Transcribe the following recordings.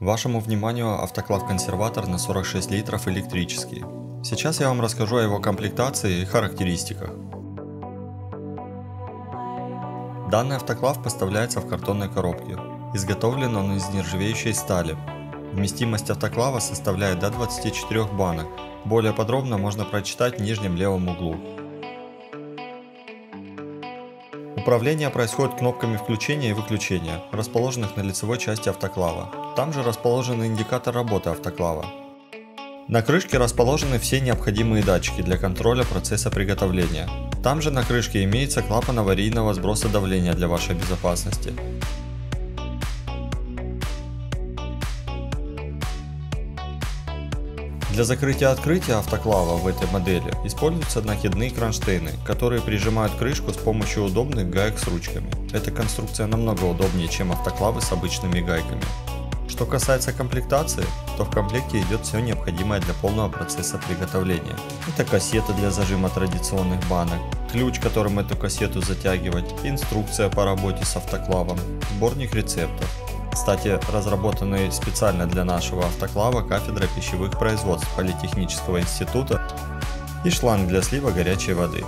Вашему вниманию автоклав-консерватор на 46 литров электрический. Сейчас я вам расскажу о его комплектации и характеристиках. Данный автоклав поставляется в картонной коробке. Изготовлен он из нержавеющей стали. Вместимость автоклава составляет до 24 банок. Более подробно можно прочитать в нижнем левом углу. Управление происходит кнопками включения и выключения, расположенных на лицевой части автоклава. Там же расположен индикатор работы автоклава. На крышке расположены все необходимые датчики для контроля процесса приготовления. Там же на крышке имеется клапан аварийного сброса давления для вашей безопасности. Для закрытия-открытия автоклава в этой модели используются накидные кронштейны, которые прижимают крышку с помощью удобных гаек с ручками. Эта конструкция намного удобнее, чем автоклавы с обычными гайками. Что касается комплектации, то в комплекте идет все необходимое для полного процесса приготовления. Это кассета для зажима традиционных банок, ключ, которым эту кассету затягивать, инструкция по работе с автоклавом, сборник рецептов. Кстати, разработанный специально для нашего автоклава кафедра пищевых производств Политехнического института, и шланг для слива горячей воды.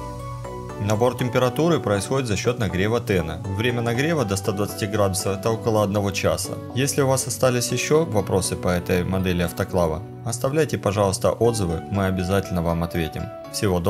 Набор температуры происходит за счет нагрева тена. Время нагрева до 120 градусов – это около 1 часа. Если у вас остались еще вопросы по этой модели автоклава, оставляйте, пожалуйста, отзывы, мы обязательно вам ответим. Всего доброго!